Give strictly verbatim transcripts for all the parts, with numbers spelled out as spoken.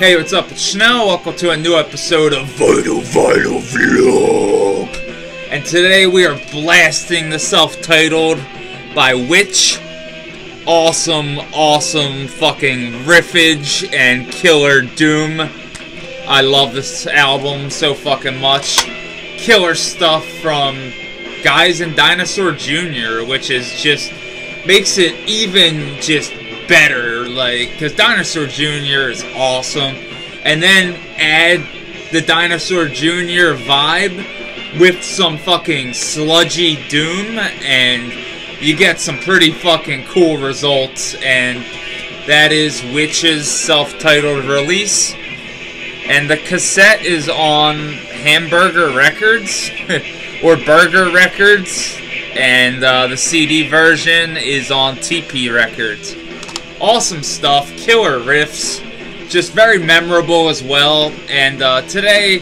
Hey, what's up? It's Schnell. Welcome to a new episode of Vital Vital Vlog. And today we are blasting the self-titled by Witch. Awesome, awesome fucking riffage and killer doom. I love this album so fucking much. Killer stuff from guys in Dinosaur Junior, which is just makes it even just better, like, because Dinosaur Junior is awesome, and then add the Dinosaur Junior vibe with some fucking sludgy doom, and you get some pretty fucking cool results, and that is Witch's self-titled release, and the cassette is on Hamburger Records, or Burger Records, and uh, the C D version is on T P Records. Awesome stuff, killer riffs, just very memorable as well. And uh, today,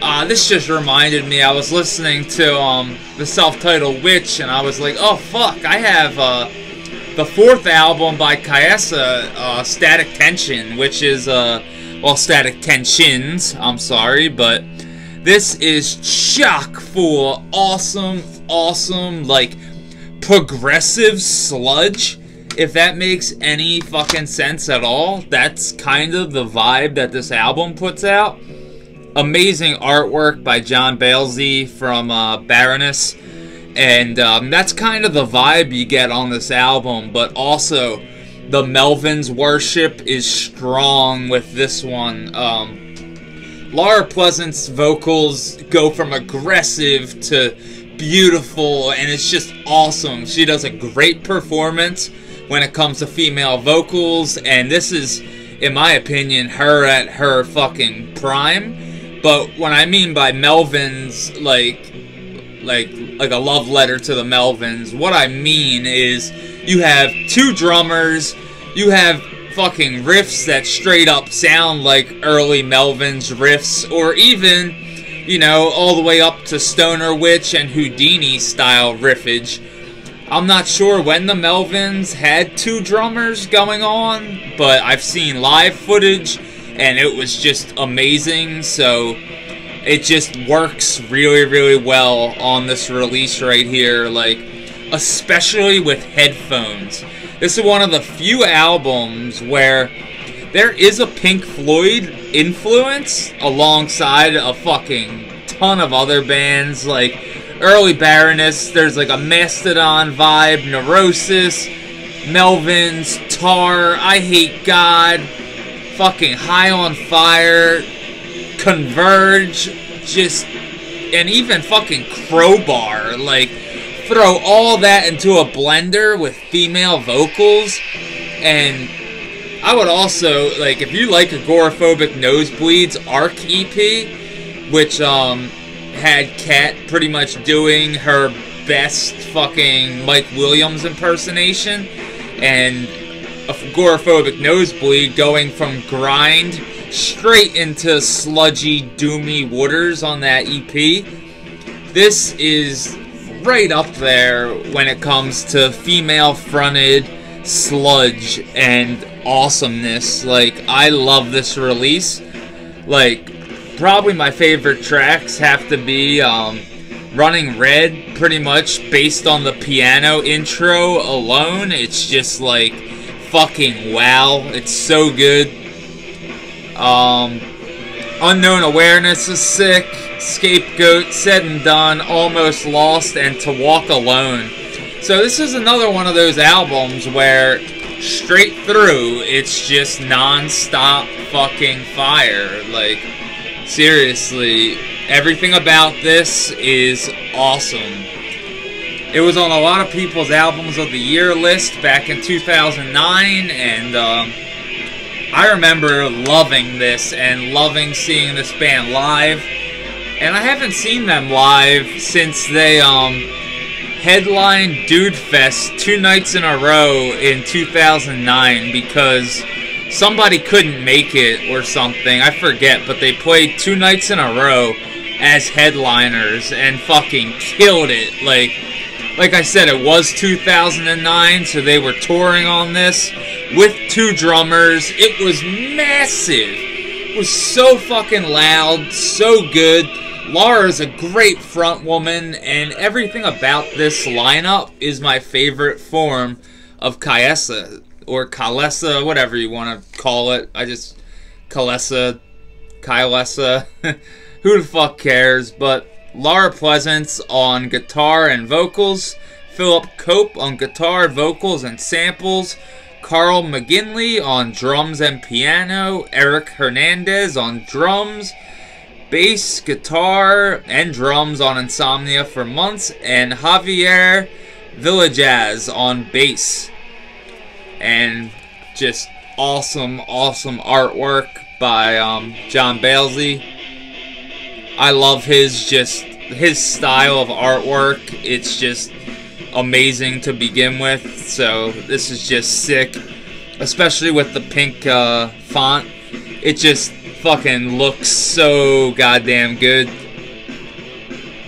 uh, this just reminded me, I was listening to um, the self-titled Witch, and I was like, oh fuck, I have uh, the fourth album by Kylesa, uh, Static Tension, which is, uh, well, Static Tensions, I'm sorry, but this is chock full of awesome, awesome, like, progressive sludge. If that makes any fucking sense at all, that's kind of the vibe that this album puts out. Amazing artwork by John Baizley from uh, Baroness. And um, that's kind of the vibe you get on this album. But also, the Melvins worship is strong with this one. Um, Laura Pleasant's vocals go from aggressive to beautiful. And it's just awesome. She does a great performance when it comes to female vocals, and this is, in my opinion, her at her fucking prime. But what I mean by Melvins, like, like, like a love letter to the Melvins, what I mean is you have two drummers, you have fucking riffs that straight up sound like early Melvins riffs, or even, you know, all the way up to Stoner Witch and Houdini style riffage. I'm not sure when the Melvins had two drummers going on, but I've seen live footage, and it was just amazing, so it just works really, really well on this release right here, like, especially with headphones. This is one of the few albums where there is a Pink Floyd influence alongside a fucking ton of other bands, like early Baroness, there's like a Mastodon vibe, Neurosis, Melvins, Tar, EyeHateGod, fucking High on Fire, Converge, just, and even fucking Crowbar. Like, throw all that into a blender with female vocals, and I would also, like, if you like Agoraphobic Nosebleeds, A R C E P, which, um... had Kat pretty much doing her best fucking Mike Williams impersonation, and Agoraphobic Nosebleed going from grind straight into sludgy, doomy waters on that E P. This is right up there when it comes to female-fronted sludge and awesomeness. Like, I love this release. Like, probably my favorite tracks have to be um, Running Red, pretty much based on the piano intro alone. It's just like, fucking wow, it's so good. Um, Unknown Awareness is sick, Scapegoat, Said and Done, Almost Lost, and To Walk Alone. So this is another one of those albums where straight through, it's just non-stop fucking fire, like, seriously, everything about this is awesome. It was on a lot of people's albums of the year list back in two thousand nine, and um, I remember loving this and loving seeing this band live. And I haven't seen them live since they um, headlined Dude Fest two nights in a row in two thousand nine because somebody couldn't make it or something, I forget, but they played two nights in a row as headliners and fucking killed it. Like, like I said, it was two thousand nine, so they were touring on this with two drummers. It was massive. was so fucking loud, so good. Laura's a great front woman, and everything about this lineup is my favorite form of Kylesa, or Kylesa, whatever you want to call it. I just, Kylesa, Kylesa, who the fuck cares, but Laura Pleasance on guitar and vocals, Philip Cope on guitar, vocals, and samples, Carl McGinley on drums and piano, Eric Hernandez on drums, bass, guitar, and drums on Insomnia for Months, and Javier Villajaz on bass. And just awesome, awesome artwork by um, John Baizley. I love his just his style of artwork. It's just amazing to begin with, so this is just sick, especially with the pink uh, font. It just fucking looks so goddamn good.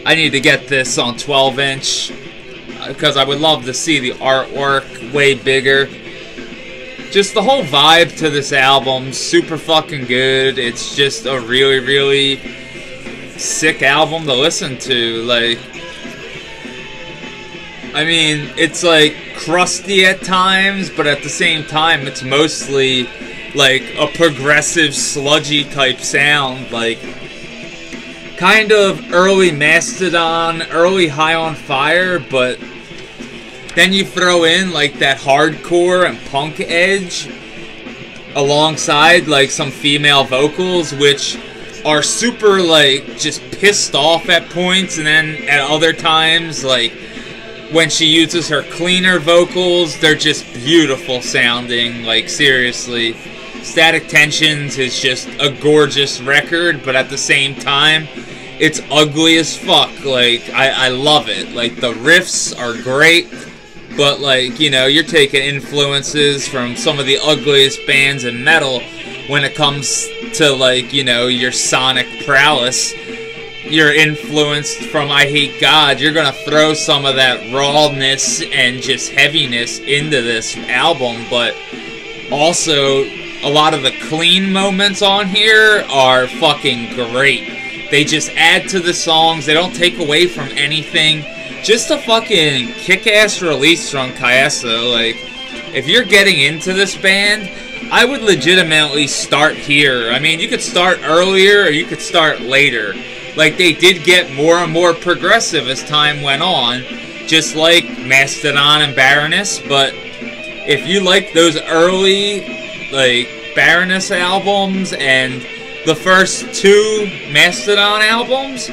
I need to get this on twelve inch because I would love to see the artwork way bigger. Just the whole vibe to this album, super fucking good. It's just a really, really sick album to listen to. Like, I mean, it's like crusty at times, but at the same time, it's mostly like a progressive sludgy type sound, like kind of early Mastodon, early High on Fire, but then you throw in like that hardcore and punk edge alongside like some female vocals, which are super like just pissed off at points, and then at other times, like when she uses her cleaner vocals, they're just beautiful sounding, like seriously. Static Tensions is just a gorgeous record, but at the same time, it's ugly as fuck. Like, I, I love it. Like, the riffs are great, but like, you know, you're taking influences from some of the ugliest bands in metal when it comes to, like, you know, your sonic prowess. You're influenced from EyeHateGod. You're gonna throw some of that rawness and just heaviness into this album, but also a lot of the clean moments on here are fucking great. They just add to the songs. They don't take away from anything. Just a fucking kick-ass release from Kylesa. Like, if you're getting into this band, I would legitimately start here. I mean, you could start earlier or you could start later. Like, they did get more and more progressive as time went on, just like Mastodon and Baroness, but if you like those early, like, Baroness albums and the first two Mastodon albums,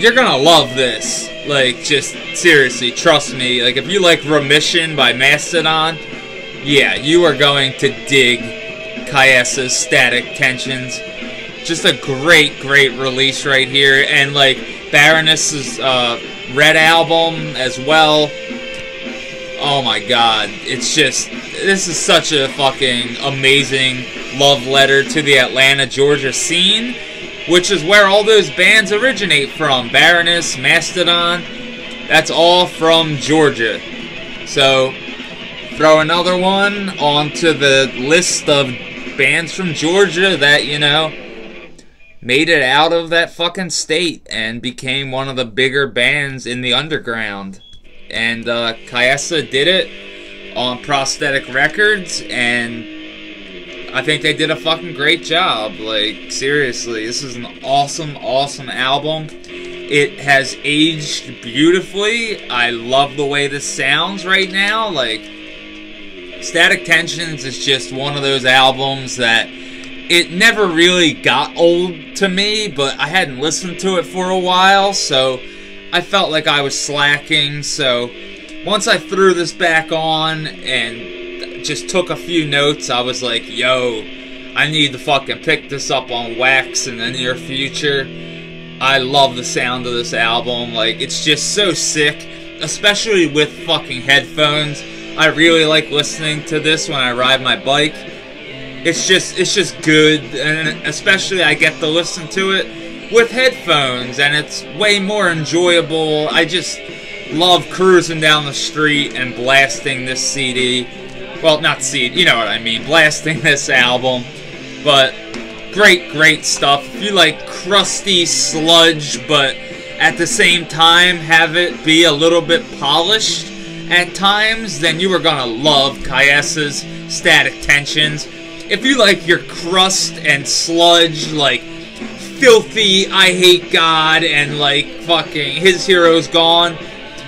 you're gonna love this. Like, just seriously, trust me. Like, if you like Remission by Mastodon, yeah, you are going to dig Kyesa's Static Tensions. Just a great, great release right here. And, like, Baroness's uh, Red album as well. Oh, my God. It's just, this is such a fucking amazing love letter to the Atlanta, Georgia scene, which is where all those bands originate from. Baroness, Mastodon, that's all from Georgia. So throw another one onto the list of bands from Georgia that, you know, made it out of that fucking state and became one of the bigger bands in the underground. And uh, Kylesa did it on Prosthetic Records, and I think they did a fucking great job. Like, seriously, this is an awesome, awesome album. It has aged beautifully. I love the way this sounds right now. Like, Static Tensions is just one of those albums that it never really got old to me, but I hadn't listened to it for a while, so I felt like I was slacking. So once I threw this back on and just took a few notes, I was like, yo, I need to fucking pick this up on wax in the near future. I love the sound of this album. Like, it's just so sick, especially with fucking headphones. I really like listening to this when I ride my bike. It's just, it's just good, and especially I get to listen to it with headphones, and it's way more enjoyable. I just love cruising down the street and blasting this C D. Well, not C D, you know what I mean, blasting this album. But Great, great stuff. If you like crusty sludge, but at the same time have it be a little bit polished at times, then you are gonna love Kylesa Static Tensions. If you like your crust and sludge, like filthy EyeHateGod and like fucking His Hero's Gone,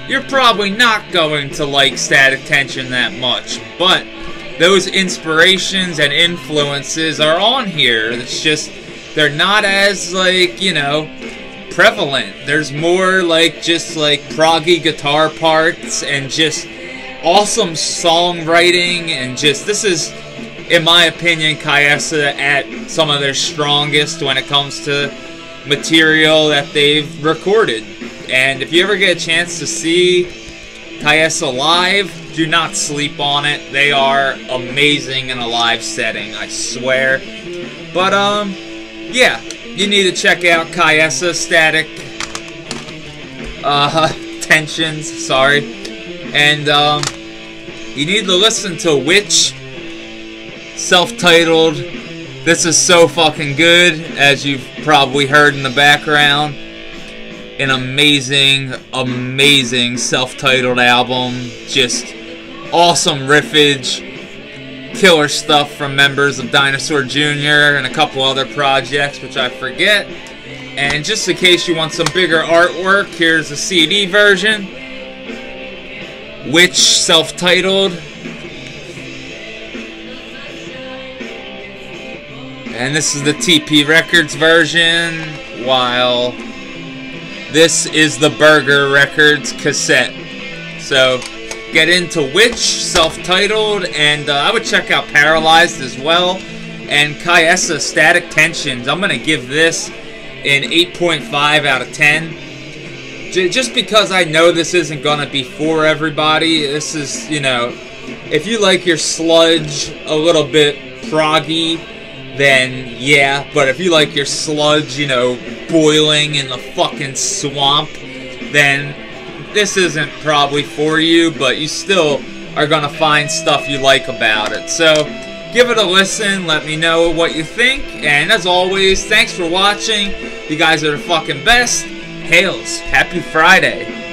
you're probably not going to like Static Tension that much, but those inspirations and influences are on here. It's just, they're not as, like, you know, prevalent. There's more, like, just, like, proggy guitar parts and just awesome songwriting and just, this is, in my opinion, Kylesa at some of their strongest when it comes to material that they've recorded. And if you ever get a chance to see Kylesa live, do not sleep on it. They are amazing in a live setting, I swear. But, um, yeah. You need to check out Kylesa Static uh, Tensions, sorry. And, um, you need to listen to Witch, self-titled. This is so fucking good, as you've probably heard in the background. An amazing, amazing self-titled album. Just awesome riffage, killer stuff from members of Dinosaur Junior and a couple other projects, which I forget. And just in case you want some bigger artwork, here's the C D version. Witch, self-titled. And this is the T P Records version, while this is the Burger Records cassette. So, get into Witch, self-titled, and uh, I would check out Paralyzed as well, and Kylesa Static Tensions. I'm going to give this an eight point five out of ten. J just because I know this isn't going to be for everybody. This is, you know, if you like your sludge a little bit proggy, then yeah, but if you like your sludge, you know, boiling in the fucking swamp, then this isn't probably for you, but you still are gonna find stuff you like about it. So give it a listen, let me know what you think, and as always, thanks for watching. You guys are the fucking best. Hails, happy Friday.